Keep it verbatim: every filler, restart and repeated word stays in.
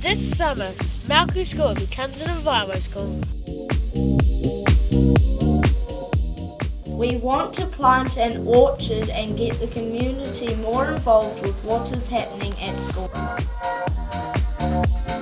This summer, Mauku School becomes an Enviro School. We want to plant an orchard and get the community more involved with what is happening at school.